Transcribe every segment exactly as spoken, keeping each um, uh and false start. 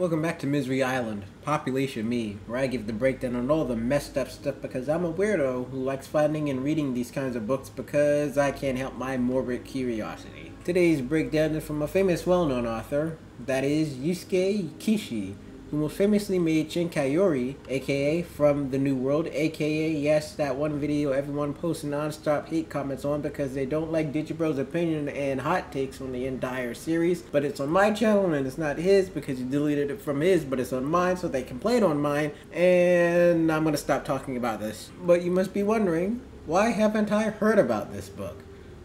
Welcome back to Misery Island, Population Me, where I give the breakdown on all the messed up stuff because I'm a weirdo who likes finding and reading these kinds of books because I can't help my morbid curiosity. Today's breakdown is from a famous well-known author, that is Yusuke Kishi, who most famously made Shin Kayori, aka From the New World, aka yes, that one video everyone posts non-stop hate comments on because they don't like Digibro's opinion and hot takes on the entire series, but it's on my channel and it's not his because you deleted it from his, but it's on mine, so they complain on mine, and I'm gonna stop talking about this. But you must be wondering, why haven't I heard about this book?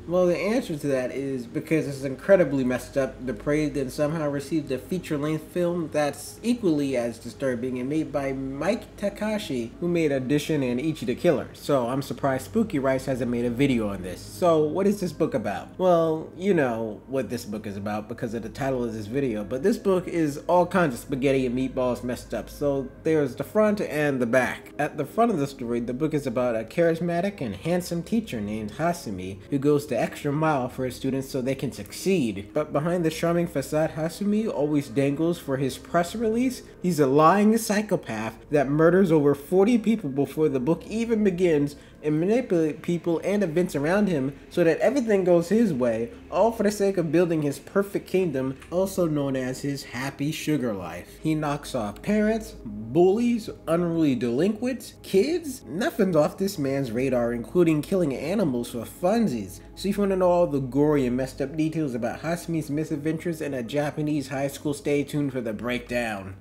Well, the answer to that is because it's incredibly messed up, depraved, and somehow received a feature-length film that's equally as disturbing and made by Mike Takashi, who made Audition and Ichi the Killer. So I'm surprised Spooky Rice hasn't made a video on this. So what is this book about? Well, you know what this book is about because of the title of this video, but this book is all kinds of spaghetti and meatballs messed up. So there's the front and the back. At the front of the story, the book is about a charismatic and handsome teacher named Hasumi who goes to the extra mile for his students so they can succeed. But behind the charming facade Hasumi always dangles for his press release, he's a lying psychopath that murders over forty people before the book even begins and manipulates people and events around him so that everything goes his way, all for the sake of building his perfect kingdom, also known as his happy sugar life. He knocks off parents, bullies, unruly delinquents, kids. Nothing's off this man's radar, including killing animals for funsies. So if you want to know all the gory and messed up details about Hasumi's misadventures in a Japanese high school, stay tuned for the breakdown.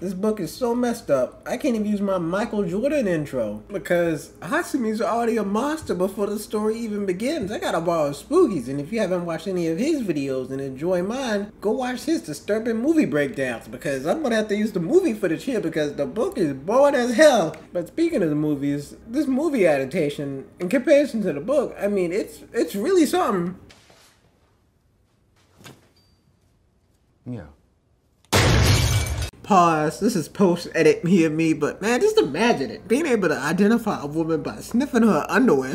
This book is so messed up, I can't even use my Michael Jordan intro because Hasumi's already a monster before the story even begins. I gotta borrow Spooky's, and if you haven't watched any of his videos and enjoy mine, go watch his disturbing movie breakdowns because I'm gonna have to use the movie footage here because the book is boring as hell. But speaking of the movies, this movie adaptation, in comparison to the book, I mean, it's, it's really something. Yeah. Pause. This is post-edit me and me, but man, just imagine it. Being able to identify a woman by sniffing her underwear.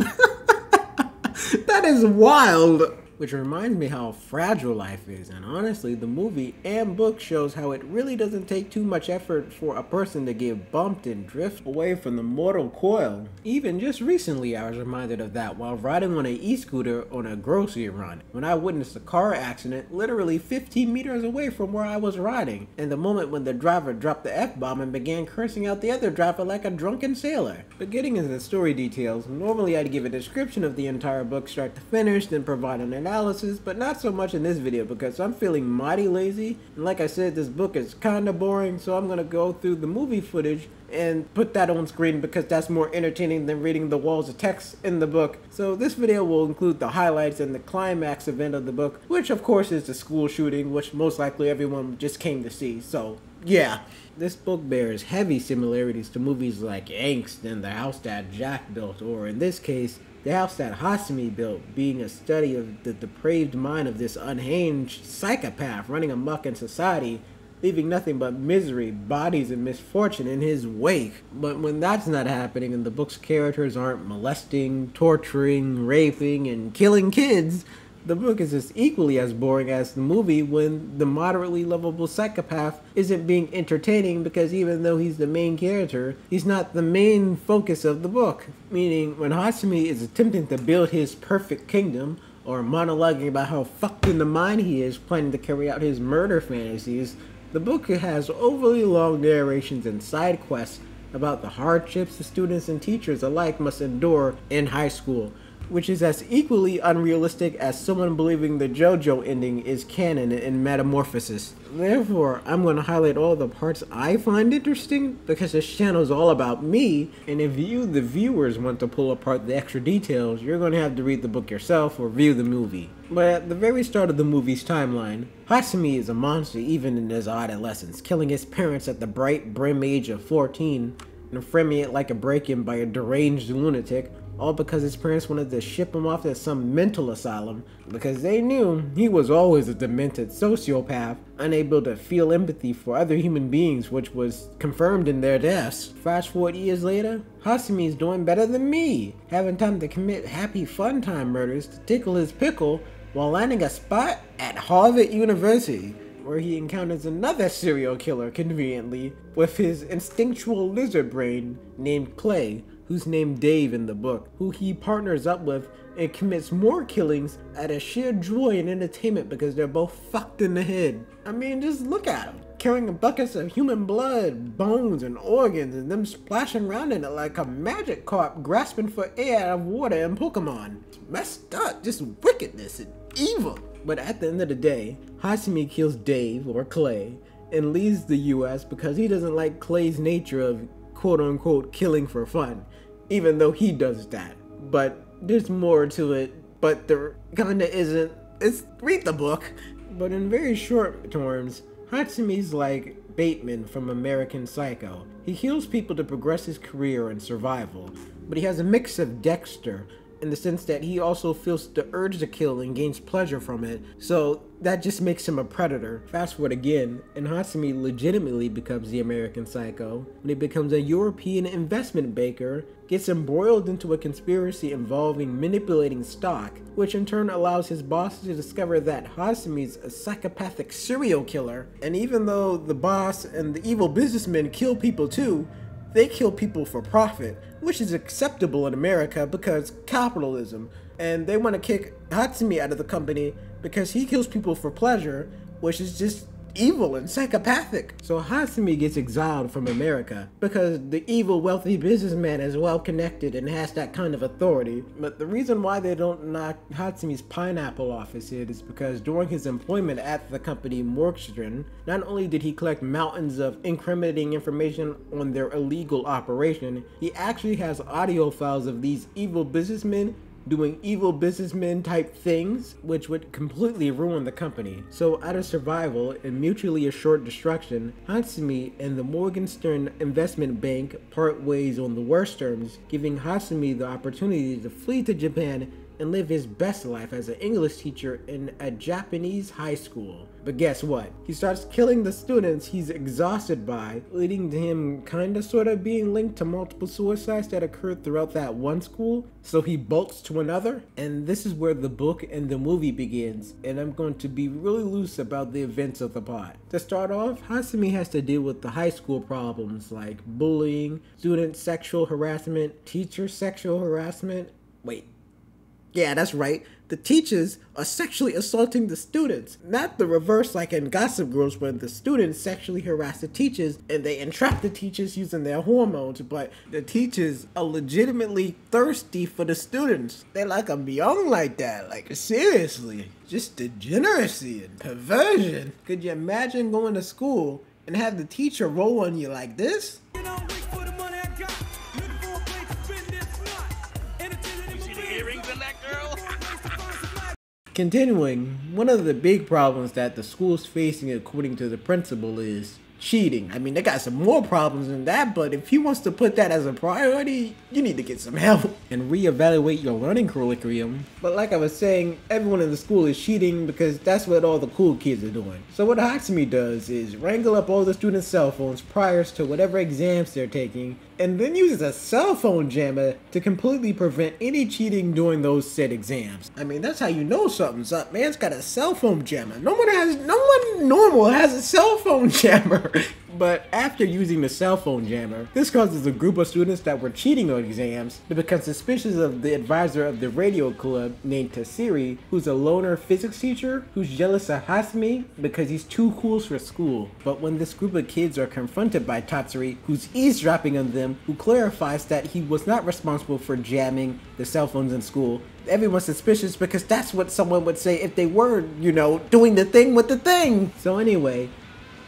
That is wild. Which reminds me how fragile life is, and honestly, the movie and book shows how it really doesn't take too much effort for a person to get bumped and drift away from the mortal coil. Even just recently, I was reminded of that while riding on an e-scooter on a grocery run, when I witnessed a car accident literally fifteen meters away from where I was riding, and the moment when the driver dropped the F-bomb and began cursing out the other driver like a drunken sailor. But getting into the story details, normally I'd give a description of the entire book start to finish, then provide an analysis, but not so much in this video because I'm feeling mighty lazy, and like I said, this book is kinda boring, so I'm gonna go through the movie footage and put that on screen because that's more entertaining than reading the walls of text in the book. So this video will include the highlights and the climax event of the book, which of course is the school shooting, which most likely everyone just came to see, so yeah. This book bears heavy similarities to movies like Angst and The House That Jack Built, or in this case, The House That Hasumi Built, being a study of the depraved mind of this unhinged psychopath running amok in society, leaving nothing but misery, bodies, and misfortune in his wake. But when that's not happening and the book's characters aren't molesting, torturing, raping, and killing kids, the book is just equally as boring as the movie when the moderately lovable psychopath isn't being entertaining because even though he's the main character, he's not the main focus of the book. Meaning, when Hasumi is attempting to build his perfect kingdom, or monologuing about how fucked in the mind he is planning to carry out his murder fantasies, the book has overly long narrations and side quests about the hardships the students and teachers alike must endure in high school, which is as equally unrealistic as someone believing the JoJo ending is canon in Metamorphosis. Therefore, I'm going to highlight all the parts I find interesting because this channel is all about me, and if you, the viewers, want to pull apart the extra details, you're going to have to read the book yourself or view the movie. But at the very start of the movie's timeline, Hasumi is a monster even in his adolescence, killing his parents at the bright brim age of fourteen, and framing it like a break-in by a deranged lunatic, all because his parents wanted to ship him off to some mental asylum because they knew he was always a demented sociopath, unable to feel empathy for other human beings, which was confirmed in their deaths. Flash forward years later, Hasumi's doing better than me, having time to commit happy fun time murders to tickle his pickle while landing a spot at Harvard University, where he encounters another serial killer conveniently with his instinctual lizard brain named Clay, who's named Dave in the book, who he partners up with and commits more killings out of sheer joy and entertainment because they're both fucked in the head. I mean, just look at him, carrying buckets of human blood, bones, and organs, and them splashing around in it like a Magikarp grasping for air out of water in Pokemon. It's messed up, just wickedness and evil. But at the end of the day, Hasumi kills Dave, or Clay, and leaves the U S because he doesn't like Clay's nature of quote-unquote killing for fun, even though he does that. But there's more to it, but there kinda isn't. It's read the book. But in very short terms, Hatsumi's like Bateman from American Psycho. He heals people to progress his career and survival, but he has a mix of Dexter, in the sense that he also feels the urge to kill and gains pleasure from it, so that just makes him a predator. Fast forward again, and Hatsumi legitimately becomes the American Psycho when he becomes a European investment banker, gets embroiled into a conspiracy involving manipulating stock, which in turn allows his boss to discover that Hatsumi's a psychopathic serial killer, and even though the boss and the evil businessmen kill people too, they kill people for profit, which is acceptable in America because capitalism, and they want to kick Hatsumi out of the company because he kills people for pleasure, which is just evil and psychopathic. So Hatsumi gets exiled from America because the evil wealthy businessman is well connected and has that kind of authority. But the reason why they don't knock Hatsumi's pineapple off his head is because during his employment at the company Morkstern, not only did he collect mountains of incriminating information on their illegal operation, he actually has audio files of these evil businessmen doing evil businessmen type things, which would completely ruin the company. So out of survival and mutually assured destruction, Hatsumi and the Morgenstern investment bank part ways on the worst terms, giving Hatsumi the opportunity to flee to Japan and live his best life as an English teacher in a Japanese high school. But guess what? He starts killing the students he's exhausted by, leading to him kinda sorta being linked to multiple suicides that occurred throughout that one school, so he bolts to another. And this is where the book and the movie begins, and I'm going to be really loose about the events of the plot. To start off, Hasumi has to deal with the high school problems like bullying, student sexual harassment, teacher sexual harassment, wait. Yeah, that's right. The teachers are sexually assaulting the students. Not the reverse like in Gossip Girls when the students sexually harass the teachers and they entrap the teachers using their hormones, but the teachers are legitimately thirsty for the students. They like them young like that, like seriously. Just degeneracy and perversion. Could you imagine going to school and have the teacher roll on you like this? Continuing, one of the big problems that the school's facing according to the principal is cheating. I mean, they got some more problems than that, but if he wants to put that as a priority, you need to get some help and reevaluate your learning curriculum. But like I was saying, everyone in the school is cheating because that's what all the cool kids are doing. So what Hatsumi does is wrangle up all the students' cell phones prior to whatever exams they're taking, and then uses a cell phone jammer to completely prevent any cheating during those said exams. I mean, that's how you know something's up. Man's got a cell phone jammer. No one has, no one normal has a cell phone jammer. But after using the cell phone jammer, this causes a group of students that were cheating on exams to become suspicious of the advisor of the radio club named Tatsuri, who's a loner physics teacher who's jealous of Hasumi because he's too cool for school. But when this group of kids are confronted by Tatsuri, who's eavesdropping on them, who clarifies that he was not responsible for jamming the cell phones in school, everyone's suspicious because that's what someone would say if they were, you know, doing the thing with the thing. So anyway,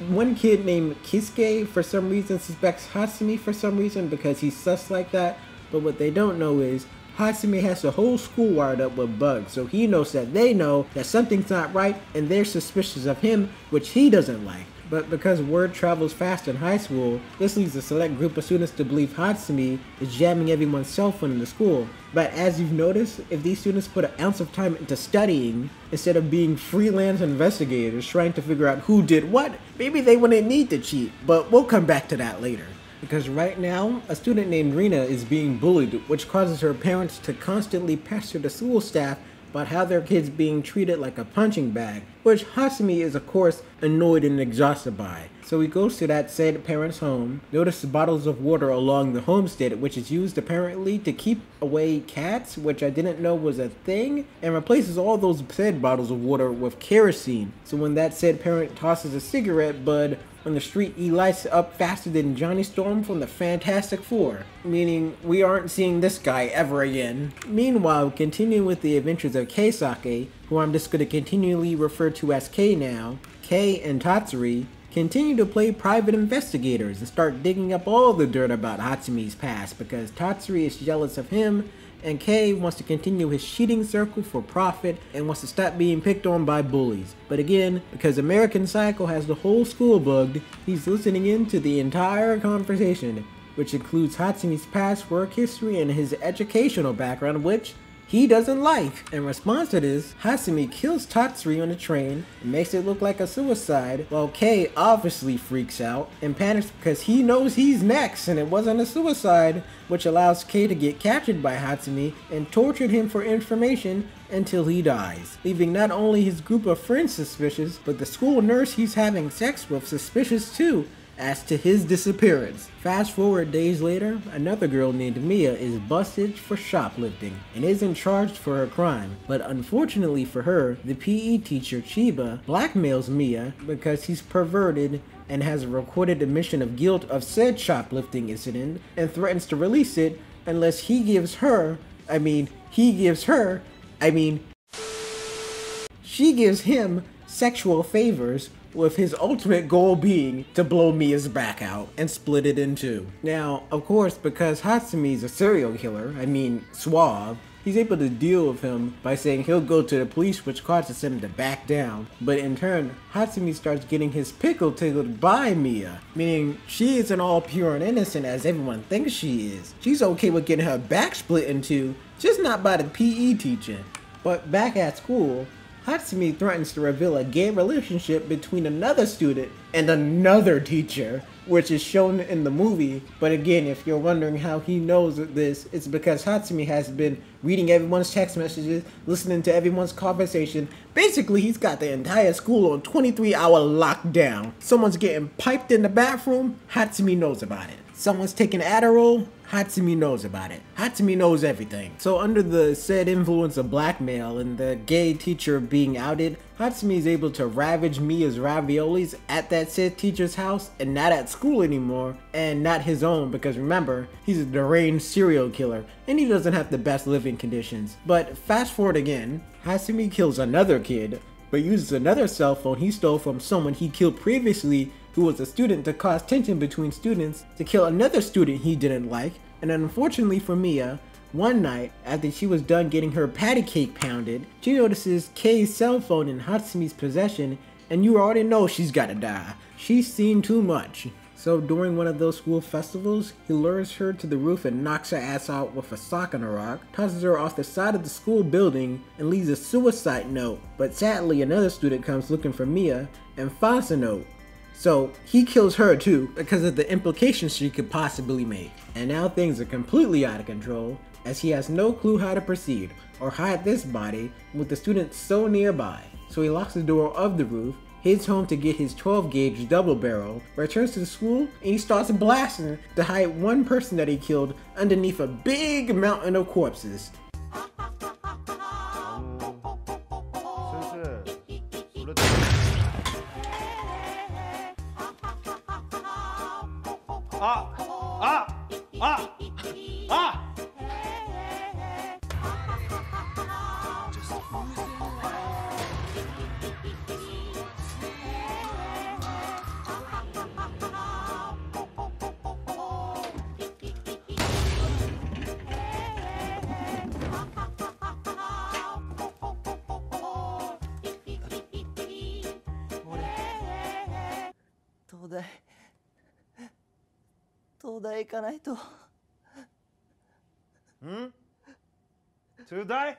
one kid named Kiske for some reason suspects Hatsumi for some reason because he's sus like that, but what they don't know is Hatsumi has the whole school wired up with bugs, so he knows that they know that something's not right and they're suspicious of him, which he doesn't like. But because word travels fast in high school, this leads a select group of students to believe Hatsumi is jamming everyone's cell phone in the school. But as you've noticed, if these students put an ounce of time into studying, instead of being freelance investigators trying to figure out who did what, maybe they wouldn't need to cheat, but we'll come back to that later. Because right now, a student named Rina is being bullied, which causes her parents to constantly pester the school staff but how their kids being treated like a punching bag, which Hasumi is of course annoyed and exhausted by. So he goes to that said parent's home, notices bottles of water along the homestead, which is used apparently to keep away cats, which I didn't know was a thing, and replaces all those said bottles of water with kerosene. So when that said parent tosses a cigarette bud on the street, he lights up faster than Johnny Storm from the Fantastic Four, meaning we aren't seeing this guy ever again. Meanwhile, continuing with the adventures of Keisuke, who I'm just going to continually refer to as Kei now, Kei and Tatsuri continue to play private investigators and start digging up all the dirt about Hatsumi's past because Tatsuri is jealous of him and Kei wants to continue his cheating circle for profit and wants to stop being picked on by bullies. But again, because American Psycho has the whole school bugged, he's listening in to the entire conversation, which includes Hatsumi's past work history and his educational background, which he doesn't like. In response to this, Hasumi kills Tatsuri on the train and makes it look like a suicide, while Kei obviously freaks out and panics because he knows he's next and it wasn't a suicide, which allows Kei to get captured by Hatsumi and tortured him for information until he dies, leaving not only his group of friends suspicious, but the school nurse he's having sex with suspicious too, as to his disappearance. Fast forward days later, another girl named Mia is busted for shoplifting and isn't charged for her crime. But unfortunately for her, the P E teacher Chiba blackmails Mia because he's perverted and has a recorded admission of guilt of said shoplifting incident and threatens to release it unless he gives her, I mean, he gives her, I mean, she gives him sexual favors, with his ultimate goal being to blow Mia's back out and split it in two. Now, of course, because Hatsumi's a serial killer, I mean suave, he's able to deal with him by saying he'll go to the police, which causes him to back down. But in turn, Hatsumi starts getting his pickle tickled by Mia, meaning she isn't all pure and innocent as everyone thinks she is. She's okay with getting her back split in two, just not by the P E teacher. But back at school, Hatsumi threatens to reveal a gay relationship between another student and another teacher, which is shown in the movie. But again, if you're wondering how he knows this, it's because Hatsumi has been reading everyone's text messages, listening to everyone's conversation. Basically, he's got the entire school on twenty-three hour lockdown. Someone's getting piped in the bathroom, Hatsumi knows about it. Someone's taking Adderall, Hatsumi knows about it. Hatsumi knows everything. So under the said influence of blackmail and the gay teacher being outed, Hatsumi is able to ravage Mia's raviolis at that said teacher's house and not at school anymore, and not his own, because remember, he's a deranged serial killer and he doesn't have the best living conditions. But fast forward again, Hatsumi kills another kid, but uses another cell phone he stole from someone he killed previously who was a student to cause tension between students to kill another student he didn't like. And unfortunately for Mia, one night after she was done getting her patty cake pounded, she notices Kei's cell phone in Hatsumi's possession, and you already know she's gotta die. She's seen too much. So during one of those school festivals, he lures her to the roof and knocks her ass out with a sock on a rock, tosses her off the side of the school building, and leaves a suicide note. But sadly, another student comes looking for Mia and finds a note. So he kills her too because of the implications she could possibly make. And now things are completely out of control as he has no clue how to proceed or hide this body with the student so nearby. So he locks the door of the roof, heads home to get his twelve gauge double barrel, returns to the school, and he starts blasting to hide one person that he killed underneath a big mountain of corpses. Ah, ah, ah, ah. Hmm? To die?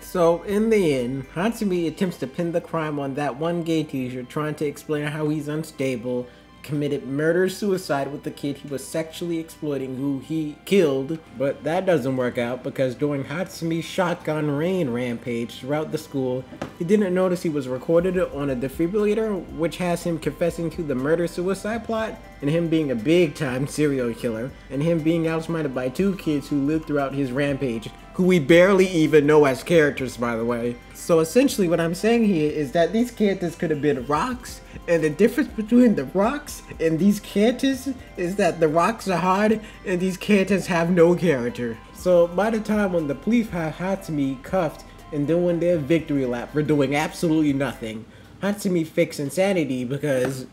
So in the end, Hatsumi attempts to pin the crime on that one gay teacher, trying to explain how he's unstable committed murder-suicide with the kid he was sexually exploiting who he killed, but that doesn't work out because during Hatsumi's shotgun rain rampage throughout the school, he didn't notice he was recorded on a defibrillator, which has him confessing to the murder-suicide plot and him being a big-time serial killer and him being outsmarted by two kids who lived throughout his rampage, who we barely even know as characters, by the way. So essentially what I'm saying here is that these characters could have been rocks, and the difference between the rocks and these characters is that the rocks are hard and these characters have no character. So by the time when the police had Hatsumi cuffed and doing their victory lap for doing absolutely nothing, Hatsumi fakes insanity because...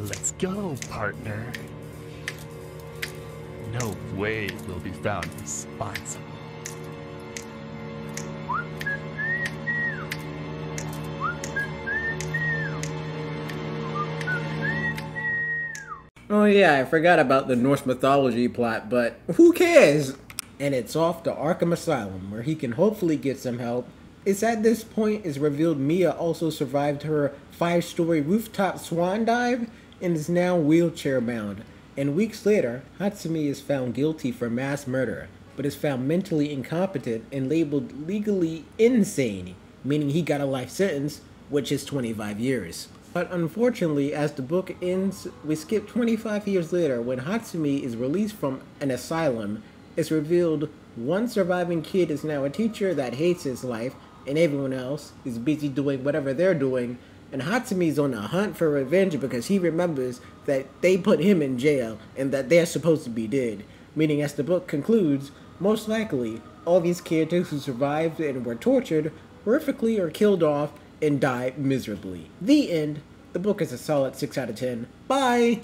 Let's go, partner. No way we'll be found responsible. Oh yeah, I forgot about the Norse mythology plot, but who cares? And it's off to Arkham Asylum, where he can hopefully get some help. It's at this point is revealed Mia also survived her five-story rooftop swan dive and is now wheelchair-bound. And weeks later, Hatsumi is found guilty for mass murder, but is found mentally incompetent and labeled legally insane, meaning he got a life sentence, which is twenty-five years. But unfortunately, as the book ends, we skip twenty-five years later when Hatsumi is released from an asylum. It's revealed one surviving kid is now a teacher that hates his life, and everyone else is busy doing whatever they're doing, and Hatsumi's on a hunt for revenge because he remembers that they put him in jail and that they're supposed to be dead. Meaning, as the book concludes, most likely, all these characters who survived and were tortured horrifically are killed off and die miserably. The end. The book is a solid six out of ten. Bye!